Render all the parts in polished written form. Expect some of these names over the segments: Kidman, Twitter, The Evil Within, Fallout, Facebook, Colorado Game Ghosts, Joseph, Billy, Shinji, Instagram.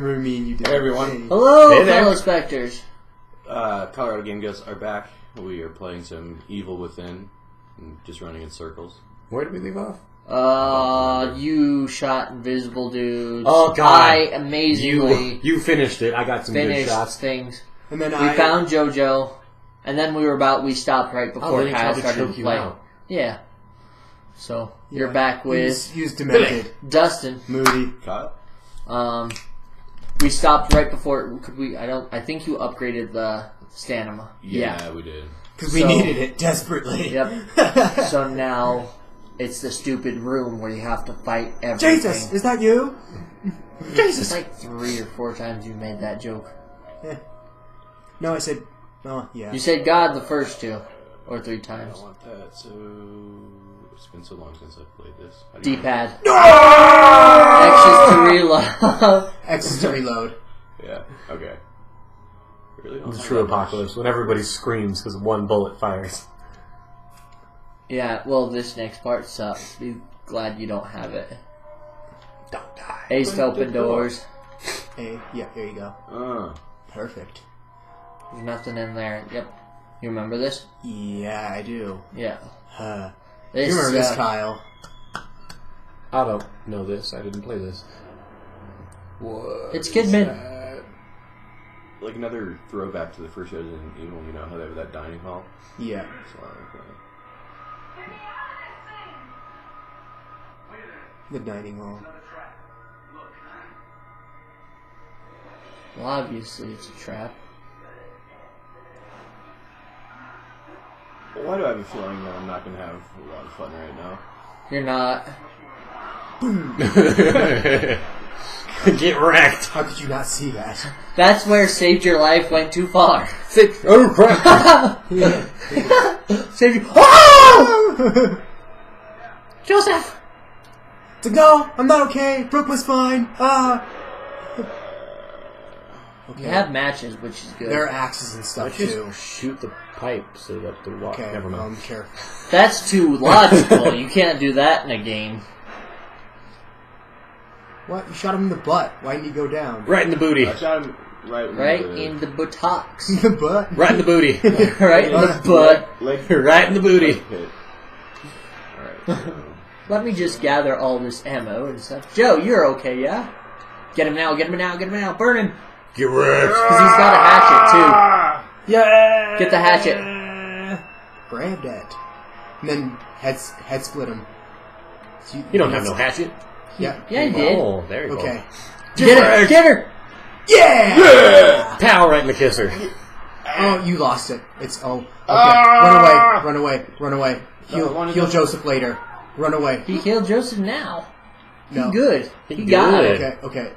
Remember me and you did. Hey everyone. Hello, hey fellow specters. Colorado Game Ghosts are back. We are playing some Evil Within and just running in circles. Where did we leave off? You shot invisible dudes. Oh god. I amazingly you finished it. I got some good shots. Things. And then we found JoJo, and then we stopped right before Kyle started to play. Yeah. So you're back with he was demented. Dustin. Moody. Kyle. We stopped right before. Could we? I think you upgraded the stamina. Yeah, we did. Because we needed it desperately. Yep. So now it's the stupid room where you have to fight everything. Jesus, is that you? Jesus, it's like 3 or 4 times you made that joke. Yeah. No, I said. Oh, yeah. You said God the first 2 or 3 times. I don't want that. So. It's been so long since I've played this. D-pad. No! X is to reload. Yeah, okay. Really the true apocalypse, when everybody screams because one bullet fires. Yeah, well, this next part sucks. Be glad you don't have it. Don't die. Ace open doors. Hey, yeah, here you go. Perfect. There's nothing in there. Yep. You remember this? Yeah, I do. Yeah. You remember this, Kyle? I don't know this. I didn't play this. What? It's Kidman. Like another throwback to the first show in Evil. You know how they have that dining hall? Yeah. So, the dining hall. Well, obviously it's a trap. Why do I have a feeling that I'm not going to have a lot of fun right now? You're not. Get wrecked. How could you not see that? That's where saved your life went too far. Oh, crap. Saved you. Oh! Joseph! It's like, no, I'm not okay. Brooke was fine. Okay. You have matches, which is good. There are axes and stuff too. Shoot the pipe so that the water. Okay, never mind. That's too logical. You can't do that in a game. What? You shot him in the butt. Why didn't he go down? Right in the booty. I shot him right in the buttocks. The butt. Right in the booty. Right in the butt. Right in the booty. Let me just gather all this ammo and stuff. Joe, you're okay, yeah? Get him now. Get him now. Get him now. Burn him. Get wrecked. Because he's got a hatchet, too. Yeah. Get the hatchet. Grab that. And then head split him. So you don't have no hatchet. Yeah. Yeah, you did. Oh, there you go. Okay. Get her. Yeah. Yeah. Pow, right in the kisser. Oh, you lost it. It's, oh. Okay. Run away. Run away. Run away. Heal Joseph later. Run away. He healed Joseph now. No. He's good. He got it. Okay, okay.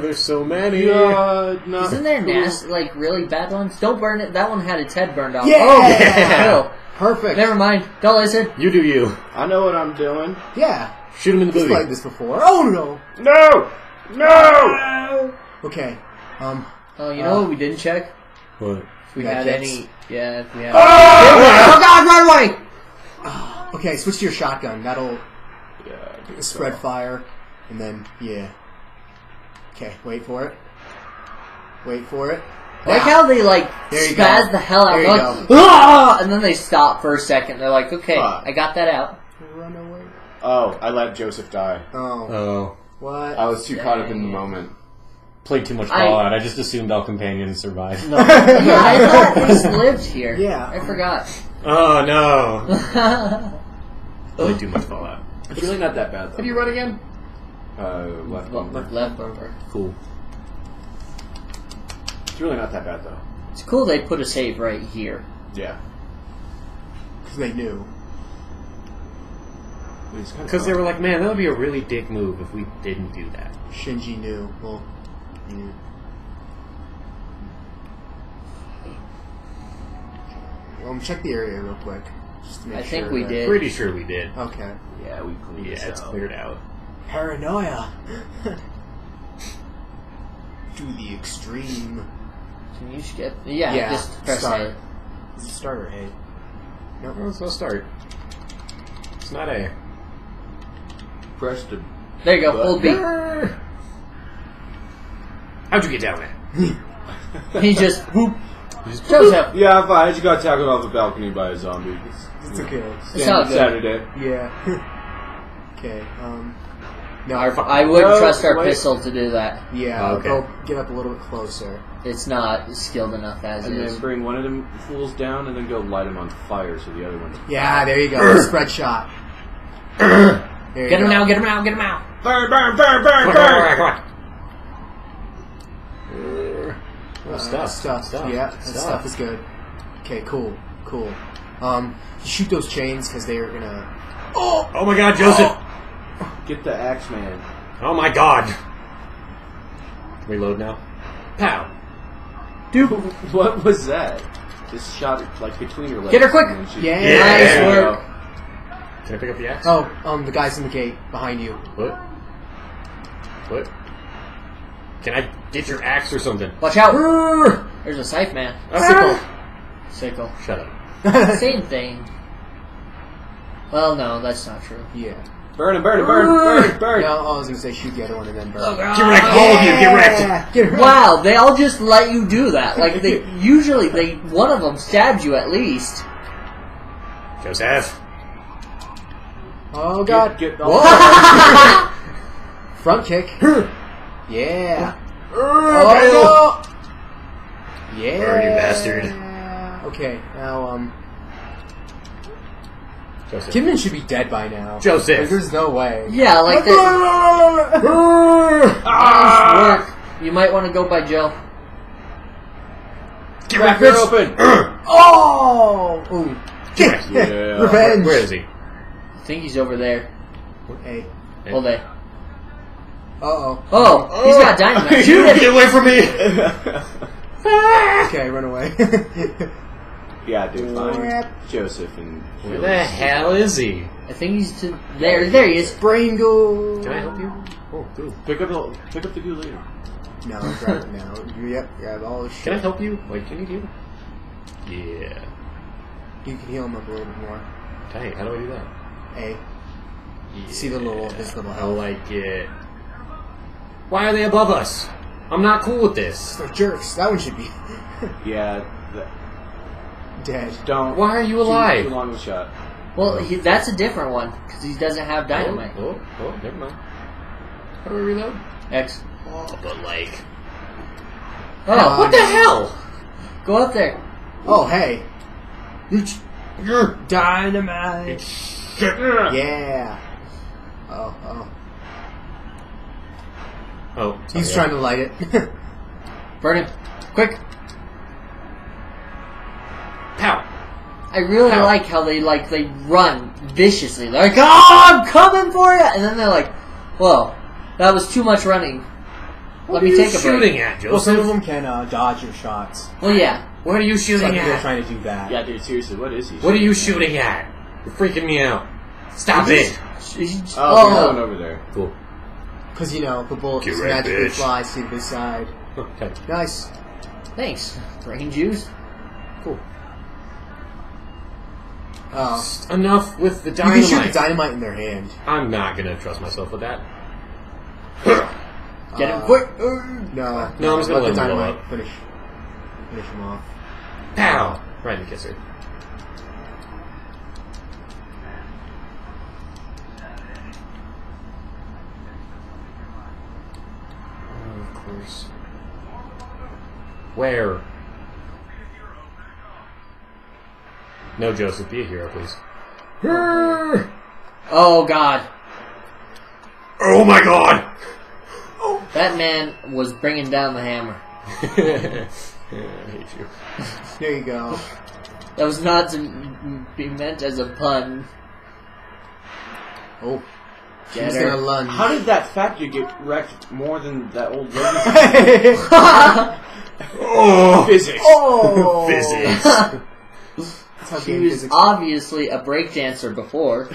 There's so many. No. Isn't there nasty, like really bad ones? Don't burn it. That one had its head burned off. Yeah. Oh, yeah. No. Perfect. Never mind. Don't listen. You do you. I know what I'm doing. Yeah. Shoot him in the booty. Played this before. Oh no. No. No. Okay. Oh, you know what we didn't check? What? If we had any. Yeah. If we had. Oh god! Run away. Okay, switch to your shotgun. That'll spread fire. And then, yeah. Okay, wait for it. Wait for it. Wow. Like how they, like, spaz the hell out of like, and then they stop for a second. They're like, okay, I got that out. Run away. Oh, I let Joseph die. Oh. Oh. What? I was too caught up in the moment. Played too much Fallout. I just assumed all companions survived. No. Yeah, I thought these lived here. Yeah. I forgot. Oh, no. Played too much Fallout. It's really not that bad, though. Did you run again? Left bumper. Left bumper. Cool. It's really not that bad, though. It's cool they put a save right here. Yeah. Because they knew. Because they were like, man, that would be a really dick move if we didn't do that. Shinji knew. Well, he knew. Check the area real quick. Just to make sure. I think we did. Pretty sure we did. Okay. Yeah, we cleaned it out. Yeah, it's cleared out. Paranoia to the extreme. Can you skip? Yeah, just press start. A. Start or A? No, it's no start. It's not A. Press the There you go, full beat. How'd you get down there? He just whoop. Joseph. Yeah, I'm fine. I just got tackled off the balcony by a zombie. It's okay. It's Saturday. Yeah. Okay. No, I wouldn't trust our pistol to do that. Yeah, okay. I'll get up a little bit closer. It's not skilled enough as it is. And then bring one of them fools down and then go light him on fire so the other one's... Yeah, there you go. Spread shot. Get him now, get him out, get him out. Burn, burn, burn, burn, burn. Stuff. Yeah, that stuff is good. Okay, cool. You shoot those chains because they are going to... Oh my god, Joseph! Oh. Get the axe man. Oh my god. Reload now. Pow. Dude, what was that? Just shot it like between your legs. Get her quick. Yeah. Nice work. Can I pick up the axe? Oh, the guy's in the gate behind you. What? Can I get your axe or something? Watch out. There's a scythe man. Sickle. Shut up. Same thing. Well, no, that's not true. Yeah. Burn him, burn him, burn! No, I was going to say shoot the other one and then burn him. Get wrecked, all of you, get wrecked! Wow, they all just let you do that. Like, they usually, one of them stabs you at least. Joseph. Oh, God. Whoa. Front kick. Yeah. Oh, no. Yeah. Burn, you bastard. Okay, now, Joseph. Kidman should be dead by now. Joseph! Like, there's no way. Yeah, like that. You might want to go by Joe. Get that bitch open! Oh! Ooh. Yeah. Revenge! Where is he? I think he's over there. Hey. Hold A. Uh-oh. Oh! He's got dynamite. Shoot him! Get away from me! Okay, run away. Yeah, dude, fine. Joseph and... Where the hell is he? I think he's there he is. Brain goal. Can I help you? Oh, dude. Pick up the goo later. No, grab it now. Yep, grab all the shit. Can I help you? Like, can you heal? Yeah. You can heal him up a little bit more. Dang, how do I do that? A. Yeah. See his little health. I like it. Why are they above us? I'm not cool with this. They're jerks. That one should be... Yeah, dead. Don't. Why are you alive? Too long of a shot. Well, that's a different one because he doesn't have dynamite. Oh, never mind. How do we reload? X. Oh, but like. Oh, what the hell? Go up there. Oh, hey. You're dynamite. Yeah. Oh. Oh. He's trying to light it. Burn it, quick. I really like how they run viciously. They're like, oh, I'm coming for you! And then they're like, whoa, that was too much running. Let me take a break. What are you shooting at, Joseph? Well, some of them can dodge your shots. Well, yeah. What are you shooting at? They're trying to do that. Yeah, dude, seriously, what is he shooting at? What are you shooting at? You're freaking me out. Stop it! Oh, there's one over there. Cool. Because, you know, the bullet just magically flies to the side. Okay. Nice. Thanks. Brain juice. Cool. Enough with the dynamite. You can shoot the dynamite in their hand. I'm not going to trust myself with that. Get him quick. No, I'm just going to let the dynamite finish him off. Pow! Right in the kisser. Oh, of course. Where? No, Joseph, be a hero, please. Oh, God. Oh, my God. Oh. That man was bringing down the hammer. I hate you. There you go. That was not to be meant as a pun. Oh. She's gonna lunge. How did that fat dude get wrecked more than that old lady? Oh. Physics. Oh. Physics. She was obviously a breakdancer before.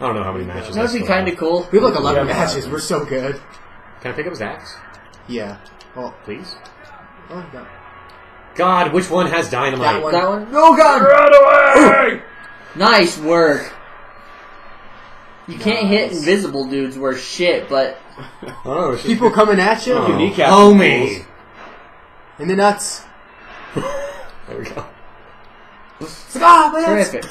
I don't know how many matches. That would be kind of cool. We have like 11 matches. We're so good. Can I pick up his axe? Yeah. Oh, please. Oh God. God, which one has dynamite? That one. No, God. Run away! Nice work. You can't hit invisible dudes worth shit, but oh, people coming at you, homie, in the nuts. There we go. Terrific.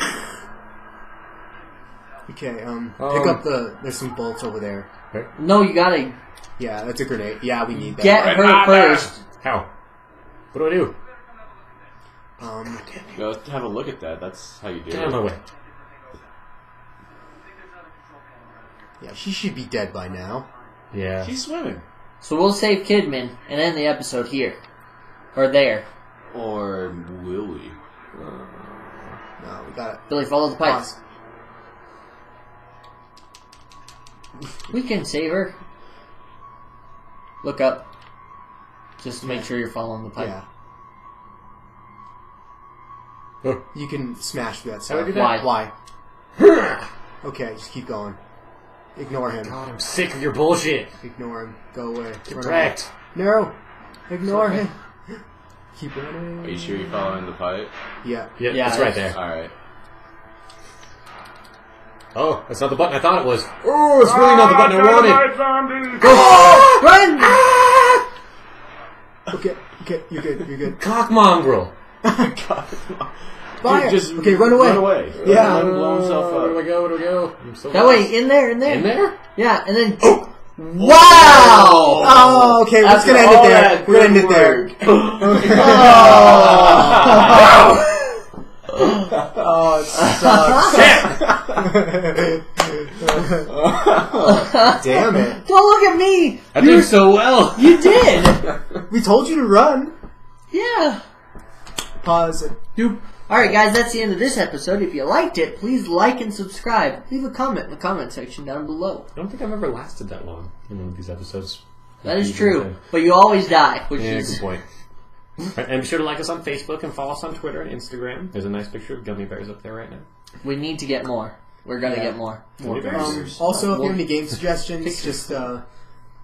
Okay, pick up the. There's some bolts over there. Okay. No, you gotta. Yeah, that's a grenade. Yeah, we need that. Get her first. How? What do I do? Go have a look at that. That's how you do it. Get out of my way. Yeah, she should be dead by now. Yeah. She's swimming. So we'll save Kidman and end the episode here. Or there. Or will we? No, we got it. Billy, follow the pipes. We can save her. Look up. Just to make sure you're following the pipe. Yeah. You can smash through that side. Why? Okay, just keep going. Ignore him. God, I'm sick of your bullshit. Ignore him. Go away. Get wrecked. No. Ignore him. Keep running. Are you sure you're following the pipe? Yeah. Yeah, it's right there. Alright. Oh, that's not the button I thought it was. Oh, it's really not the button I wanted. Go! Ah! Run! Ah! Okay, you're good, Cockmongrel. Fire! Okay, run away. Run away. Yeah. Let him blow himself up. Where do we go? I'm so that way, in there. In there? Yeah, and then... Oh! Wow! Oh, okay, we're just going to end it there. We're going to end it there. Oh, it sucks. Oh, damn it. Don't look at me. I did so well. You did. We told you to run. Yeah. Pause it. Alright guys, that's the end of this episode. If you liked it, please like and subscribe. Leave a comment in the comment section down below. I don't think I've ever lasted that long in one of these episodes. That is true. But you always die, which is... good point. And be sure to like us on Facebook and follow us on Twitter and Instagram. There's a nice picture of gummy bears up there right now. We need to get more. We're going to get more. Gummy bears. Also, if you have any game suggestions, just let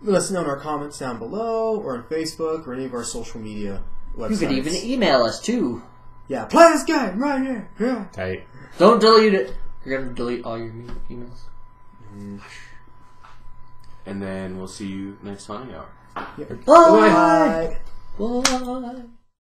us know in our comments down below, or on Facebook, or any of our social media websites. You could even email us, too. Yeah, play this game right here. Yeah. Tight. Don't delete it. You're going to delete all your emails. And then we'll see you next time. Bye. Bye.